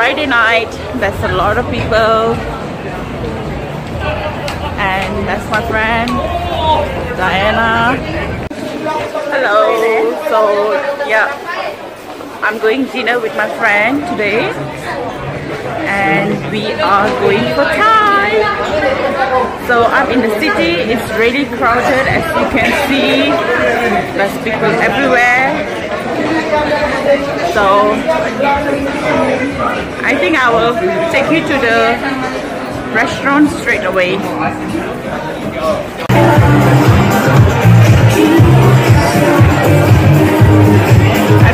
Friday night. There's a lot of people, and that's my friend Diana. Hello. So yeah, I'm going dinner with my friend today, and we are going for Thai. So I'm in the city. It's really crowded, as you can see. There's people everywhere. So I think I will take you to the restaurant straight away. I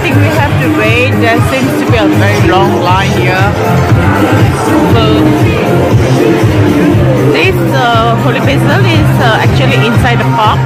think we have to wait. There seems to be a very long line here. So this Holy Basil is actually inside the park.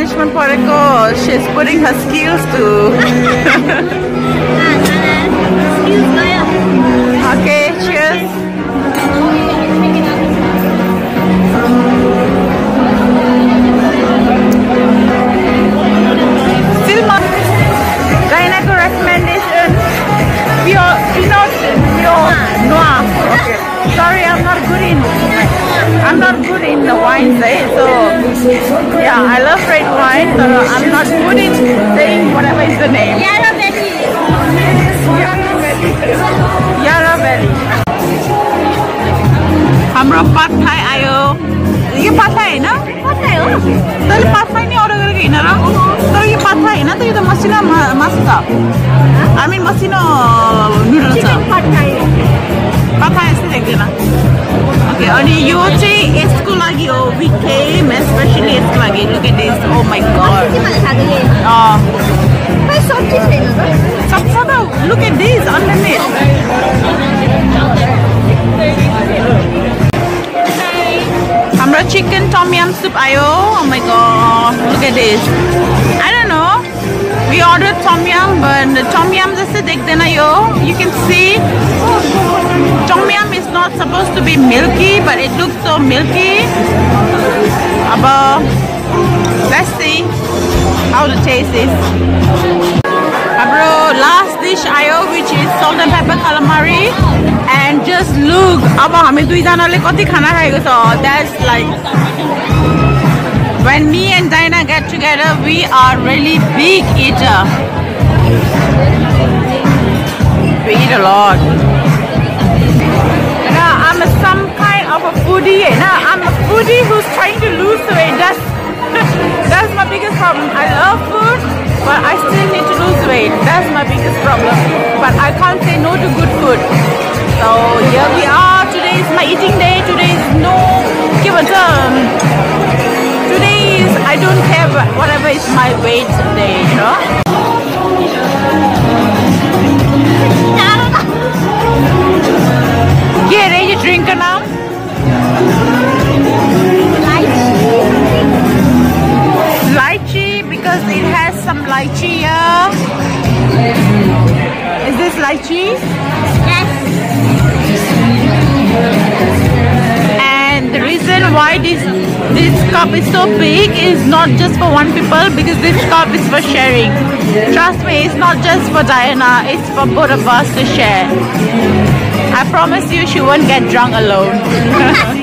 Management protocol. She's putting her skills to. Okay, cheers. Still, Diana could recommend this pure noir. Okay. Sorry, I'm not good in the wines, eh? So yeah, I love red wine, so I'm not good in saying whatever is the name. Yara Berry. Yara Berry. Hamra Pad Thai ayo. Ye Pad Thai na? Pad Thai ho. Tar Pad Thai ni order karke ina ra. Tar ye Pad Thai na, to ye to masina masta. I mean masino noodles. Chicken Pad Thai. Papa is like that. Okay, only you three is kulagi. Oh, we came especially is kulagi. Look at this. Oh my god. Oh. Look at this underneath. Hamra chicken tom yum soup ayo. Oh my god. Look at this. I don't know. We ordered tom yum, but the tom yum just dekhna yo. You can see tom yum is not supposed to be milky, but it looks so milky. But let's see how the taste is. Bro, last dish ayo, which is salt and pepper calamari, and just look. Aba hame dui jana le kati khana khayeko cha. That's like. When me and Diana get together, we are really big eater. We eat a lot. Now I'm some kind of a foodie. Now I'm a foodie who's trying to lose weight. That's my biggest problem. I love food, but I still need to lose weight. That's my biggest problem. But I can't say no to good food. So here we are. Today is my eating day. Today is no give a damn. Today is, I don't care whatever is my weight today, you know. Yeah, are you drinking now? Lychee. Lychee, because it has some lychee here. Is this lychee? Yes. And the reason why this cup is so big is not just for one people, because this cup is for sharing. Trust me, it's not just for Diana, it's for both of us to share. I promise you, she won't get drunk alone.